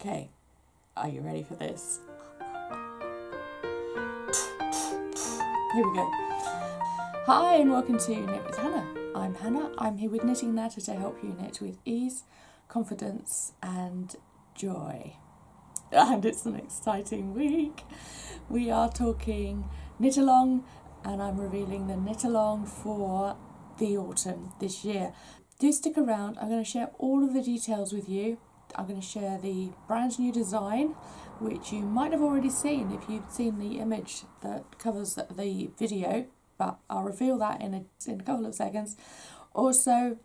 Okay, are you ready for this? Here we go. Hi and welcome to Knit with Hannah. I'm Hannah. I'm here with Knitting Natter to help you knit with ease, confidence and joy. And it's an exciting week. We are talking knit along and I'm revealing the knit along for the autumn this year. Do stick around. I'm going to share all of the details with you. I'm going to share the brand new design, which you might have already seen if you've seen the image that covers the video, but I'll reveal that in a couple of seconds. Also,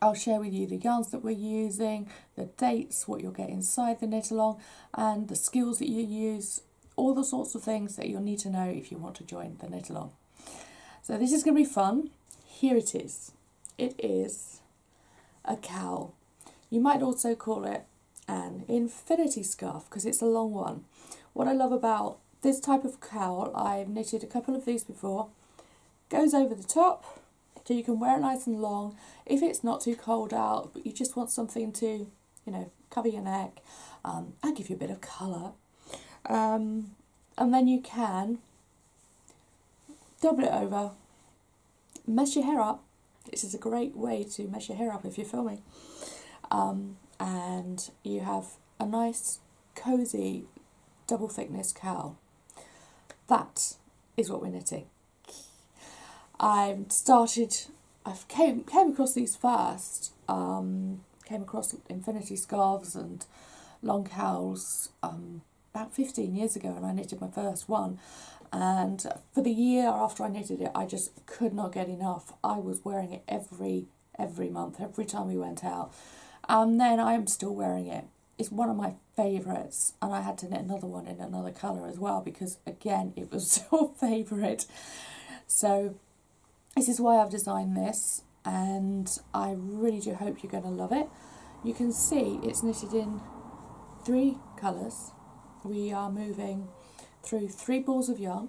I'll share with you the yarns that we're using, the dates, what you'll get inside the knit along, and the skills that you use, all the sorts of things that you'll need to know if you want to join the knit along. So this is going to be fun. Here it is. It is a cowl. You might also call it an infinity scarf because it's a long one. What I love about this type of cowl, I've knitted a couple of these before, goes over the top so you can wear it nice and long if it's not too cold out, but you just want something to, you know, cover your neck and give you a bit of colour. And then you can double it over, mess your hair up. This is a great way to mess your hair up if you're filming. And you have a nice cozy double thickness cowl. That is what we're knitting. I came across these first, came across infinity scarves and long cowls about 15 years ago, and I knitted my first one, and for the year after I knitted it I just could not get enough. I was wearing it every month, every time we went out. And then I'm still wearing it. It's one of my favourites, and I had to knit another one in another colour as well because again it was your favourite. So this is why I've designed this, and I really do hope you're going to love it. You can see it's knitted in 3 colours. We are moving through 3 balls of yarn.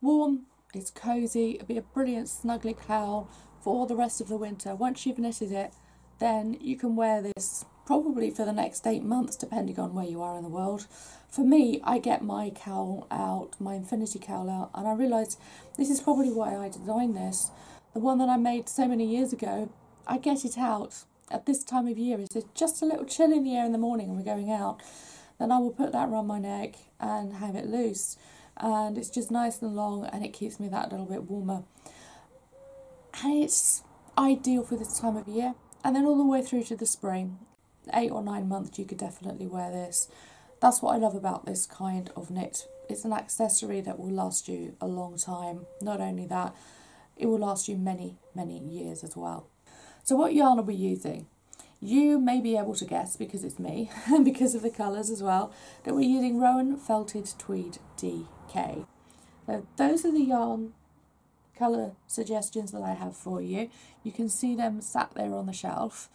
Warm, it's cosy, it'll be a brilliant snuggly cowl for the rest of the winter. Once you've knitted it, then you can wear this probably for the next 8 months, depending on where you are in the world. For me, I get my cowl out, my infinity cowl out, and I realised this is probably why I designed this. The one that I made so many years ago, I get it out at this time of year. It's just a little chill in the air in the morning and we're going out. Then I will put that around my neck and have it loose. And it's just nice and long and it keeps me that little bit warmer. And it's ideal for this time of year, and then all the way through to the spring. 8 or 9 months you could definitely wear this. That's what I love about this kind of knit. It's an accessory that will last you a long time. Not only that, it will last you many years as well. So what yarn are we using? You may be able to guess because it's me and because of the colours as well, that we're using Rowan Felted Tweed DK. So those are the yarn colour suggestions that I have for you. You can see them sat there on the shelf.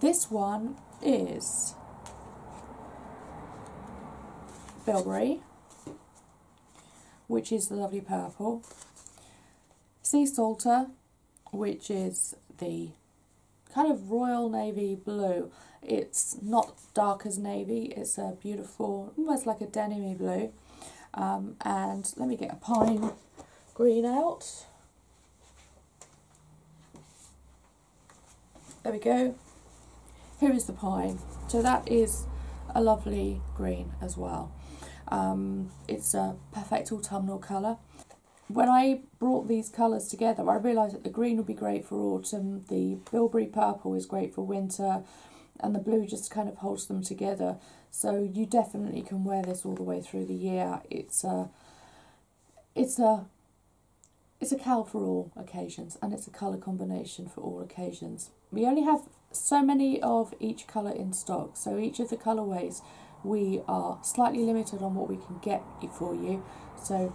This one is Bilberry, which is the lovely purple. Sea Salter, which is the kind of royal navy blue. It's not dark as navy, it's a beautiful, almost like a denim-y blue. And let me get a pine green out. There we go. Here is the pine. So that is a lovely green as well. It's a perfect autumnal colour. When I brought these colours together, I realised that the green would be great for autumn, the Bilberry purple is great for winter, and the blue just kind of holds them together. So you definitely can wear this all the way through the year. It's a cowl for all occasions, and it's a colour combination for all occasions. We only have so many of each colour in stock, so each of the colourways we are slightly limited on what we can get for you. So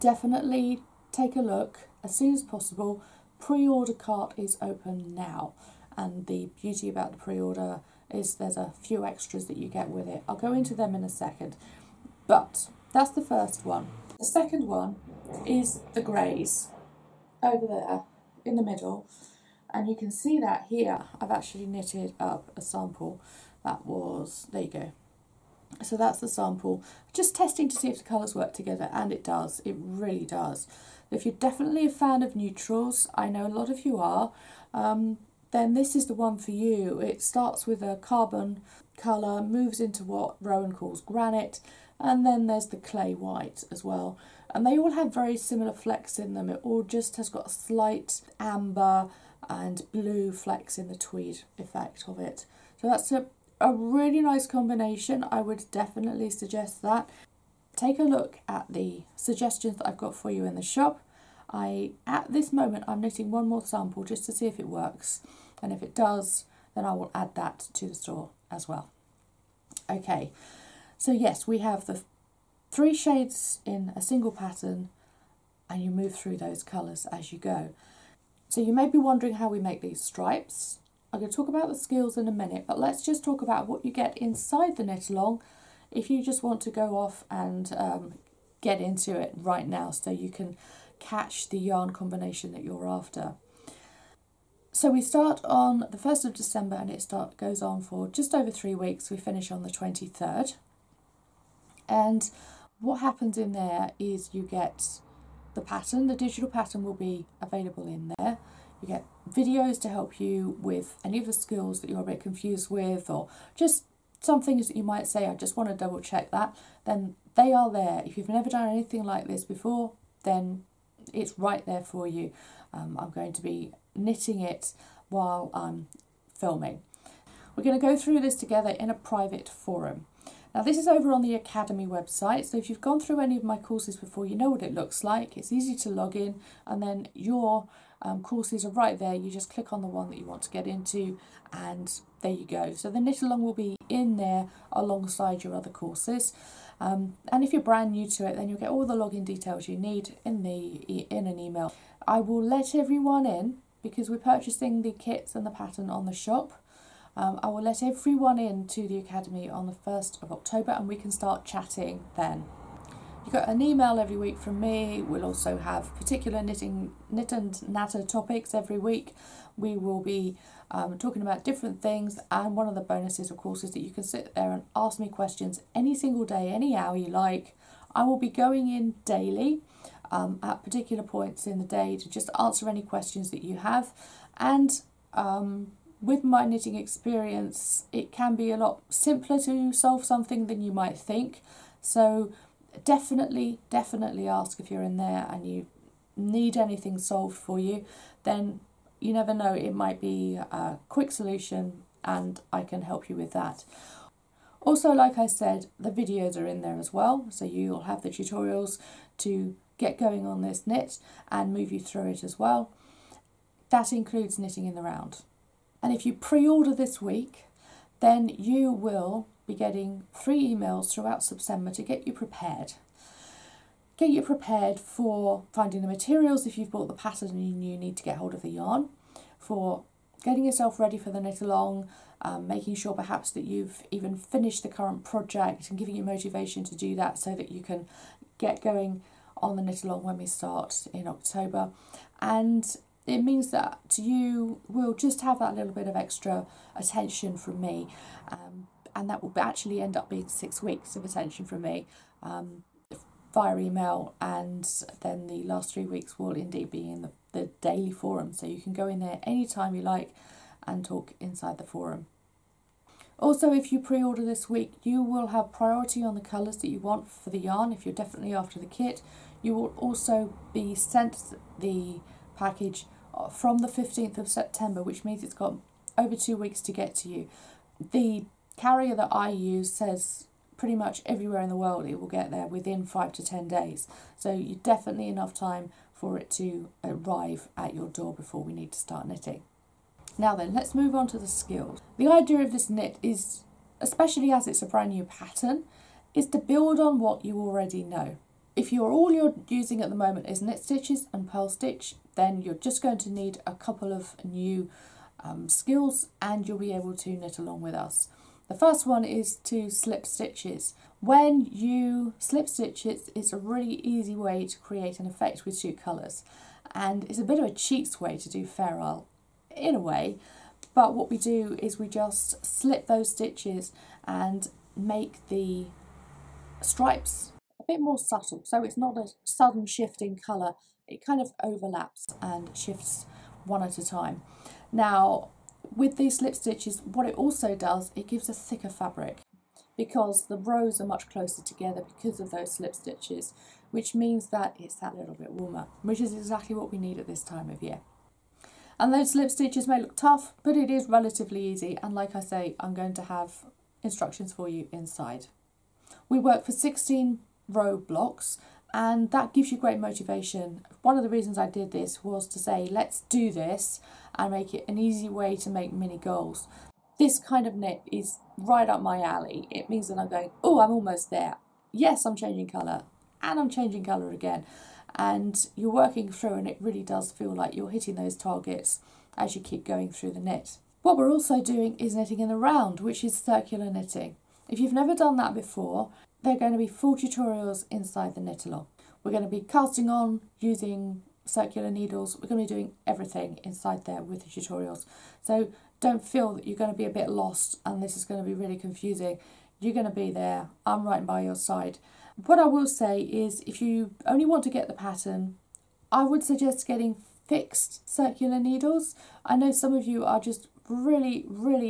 definitely take a look as soon as possible. Pre-order cart is open now, and the beauty about the pre-order is there's a few extras that you get with it. I'll go into them in a second, but that's the first one. The second one is the greys over there in the middle, And you can see that here I've actually knitted up a sample that was, there you go. So that's the sample, just testing to see if the colours work together, and it does, it really does. If you're definitely a fan of neutrals, I know a lot of you are, then this is the one for you. It starts with a carbon colour, moves into what Rowan calls granite, and then there's the clay white as well. And they all have very similar flecks in them. It all just has got a slight amber and blue flecks in the tweed effect of it. So that's a really nice combination. I would definitely suggest that. Take a look at the suggestions that I've got for you in the shop. At this moment, I'm knitting one more sample just to see if it works. And if it does, then I will add that to the store as well. Okay, so yes, we have the three shades in a single pattern, and you move through those colours as you go. So you may be wondering how we make these stripes. I'm going to talk about the skills in a minute, but let's just talk about what you get inside the knit along if you just want to go off and get into it right now so you can catch the yarn combination that you're after. So we start on the 1st of December and it goes on for just over 3 weeks. We finish on the 23rd. And what happens in there is you get the pattern. The digital pattern will be available in there. You get videos to help you with any of the skills that you're a bit confused with, or just some things that you might say, I just want to double check that, then they are there. If you've never done anything like this before, then it's right there for you. I'm going to be knitting it while I'm filming. We're going to go through this together in a private forum. Now this is over on the Academy website, so if you've gone through any of my courses before, you know what it looks like. It's easy to log in, and then your courses are right there. You just click on the one that you want to get into, and there you go. So the knit along will be in there alongside your other courses. And if you're brand new to it, then you'll get all the login details you need in an email. I will let everyone in because we're purchasing the kits and the pattern on the shop. I will let everyone in to the Academy on the 1st of October, and we can start chatting then. You got an email every week from me. We'll also have particular knit and natter topics every week. We will be talking about different things, and one of the bonuses, of course, is that you can sit there and ask me questions any single day, any hour you like. I will be going in daily at particular points in the day to just answer any questions that you have, and with my knitting experience, it can be a lot simpler to solve something than you might think. So definitely ask if you're in there and you need anything solved for you. Then you never know, it might be a quick solution and I can help you with that. Also, like I said, the videos are in there as well. So you'll have the tutorials to get going on this knit and move you through it as well. That includes knitting in the round. And if you pre-order this week, then you will be getting 3 emails throughout September to get you prepared. Get you prepared for finding the materials if you've bought the pattern and you need to get hold of the yarn, for getting yourself ready for the knit along, making sure perhaps that you've even finished the current project and giving you motivation to do that so that you can get going on the knit along when we start in October. And it means that you will just have that little bit of extra attention from me, and that will actually end up being 6 weeks of attention from me via email, and then the last 3 weeks will indeed be in the daily forum, so you can go in there anytime you like and talk inside the forum. Also, if you pre-order this week, you will have priority on the colours that you want for the yarn. If you're definitely after the kit, you will also be sent the package from the 15th of September, which means it's got over 2 weeks to get to you. The carrier that I use says pretty much everywhere in the world it will get there within 5 to 10 days. So you definitely enough time for it to arrive at your door before we need to start knitting. Now then, let's move on to the skills. The idea of this knit is, especially as it's a brand new pattern, is to build on what you already know. If all you're using at the moment is knit stitches and purl stitch, then you're just going to need a couple of new skills, and you'll be able to knit along with us. The first one is to slip stitches. When you slip stitches, it's a really easy way to create an effect with two colours, and it's a bit of a cheats way to do ferrule. in a way, but what we do is we just slip those stitches and make the stripes a bit more subtle, so it's not a sudden shift in colour, it kind of overlaps and shifts one at a time. Now with these slip stitches, what it also does, it gives a thicker fabric because the rows are much closer together because of those slip stitches, which means that it's that little bit warmer, which is exactly what we need at this time of year. And those slip stitches may look tough, but it is relatively easy, and like I say, I'm going to have instructions for you inside. We work for 16 row blocks, and that gives you great motivation. One of the reasons I did this was to say, let's do this and make it an easy way to make mini goals. This kind of knit is right up my alley. It means that I'm going, oh, I'm almost there. Yes, I'm changing colour, and I'm changing colour again. And you're working through, and it really does feel like you're hitting those targets as you keep going through the knit. What we're also doing is knitting in the round, which is circular knitting. If you've never done that before, there are going to be full tutorials inside the knit along. We're going to be casting on, using circular needles, we're going to be doing everything inside there with the tutorials. So don't feel that you're going to be a bit lost and this is going to be really confusing. You're going to be there, I'm right by your side. What I will say is, if you only want to get the pattern, I would suggest getting fixed circular needles. I know some of you are just really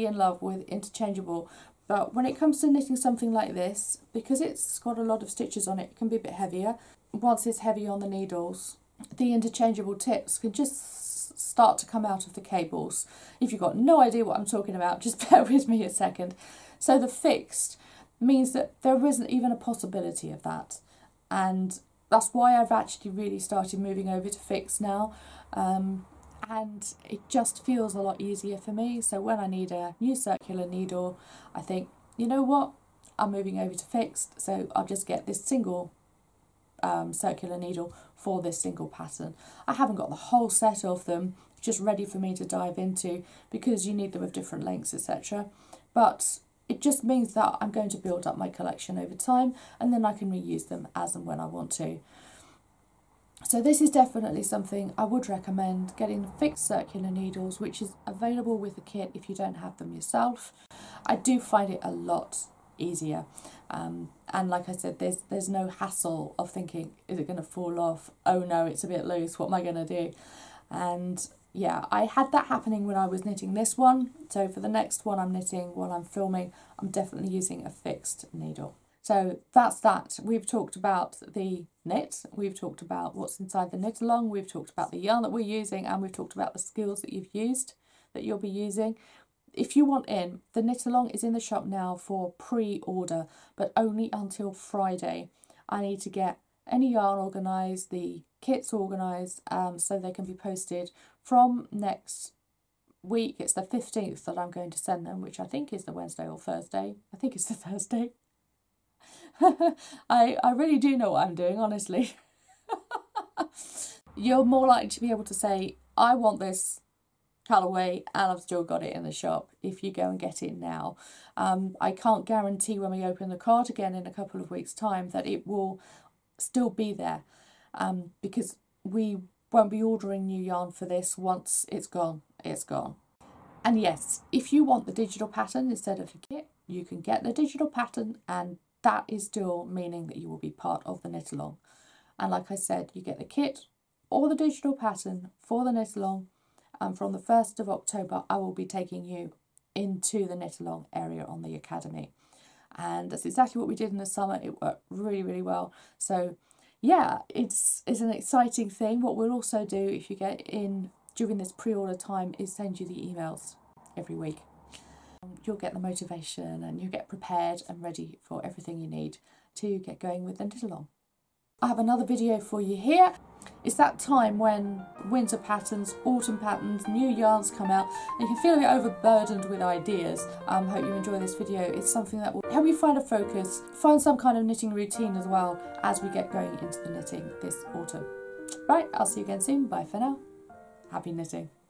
in love with interchangeable, but when it comes to knitting something like this, because it's got a lot of stitches on it, it can be a bit heavier. Once it's heavy on the needles, the interchangeable tips can just start to come out of the cables. If you've got no idea what I'm talking about, just bear with me a second. So the fixed means that there isn't even a possibility of that, and that's why I've actually really started moving over to fixed now, and it just feels a lot easier for me. So when I need a new circular needle, I think, you know what, I'm moving over to fixed, so I'll just get this single circular needle for this single pattern. I haven't got the whole set of them just ready for me to dive into because you need them of different lengths, etc. But it just means that I'm going to build up my collection over time, and then I can reuse them as and when I want to. So this is definitely something I would recommend, getting fixed circular needles, which is available with the kit if you don't have them yourself. I do find it a lot easier, and like I said, there's no hassle of thinking, is it going to fall off? Oh no, it's a bit loose, what am I going to do? And yeah, I had that happening when I was knitting this one, so for the next one I'm knitting while I'm filming, I'm definitely using a fixed needle. So that's that. We've talked about the knit, we've talked about what's inside the knit along, we've talked about the yarn that we're using, and we've talked about the skills that you've used, that you'll be using. If you want in, the knit along is in the shop now for pre-order, but only until Friday. I need to get any yarn organised, the kits organised, so they can be posted from next week. It's the 15th that I'm going to send them, which I think is the Wednesday or Thursday. I think it's the Thursday. I really do know what I'm doing, honestly. You're more likely to be able to say, I want this colourway and I've still got it in the shop, if you go and get it now. I can't guarantee when we open the cart again in a couple of weeks' time that it will still be there, because we won't be ordering new yarn for this. Once it's gone, it's gone. And yes, if you want the digital pattern instead of the kit, you can get the digital pattern, and that is still meaning that you will be part of the knit along. And like I said, you get the kit or the digital pattern for the knit along, and from the 1st of October I will be taking you into the knit along area on the Academy, and that's exactly what we did in the summer. It worked really well. So yeah, it's an exciting thing. What we'll also do if you get in during this pre-order time is send you the emails every week. You'll get the motivation and you'll get prepared and ready for everything you need to get going with the knit along. I have another video for you here. It's that time when winter patterns, autumn patterns, new yarns come out, and you can feel a bit overburdened with ideas. I hope you enjoy this video. It's something that will help you find a focus, find some kind of knitting routine as well as we get going into the knitting this autumn. Right, I'll see you again soon. Bye for now. Happy knitting.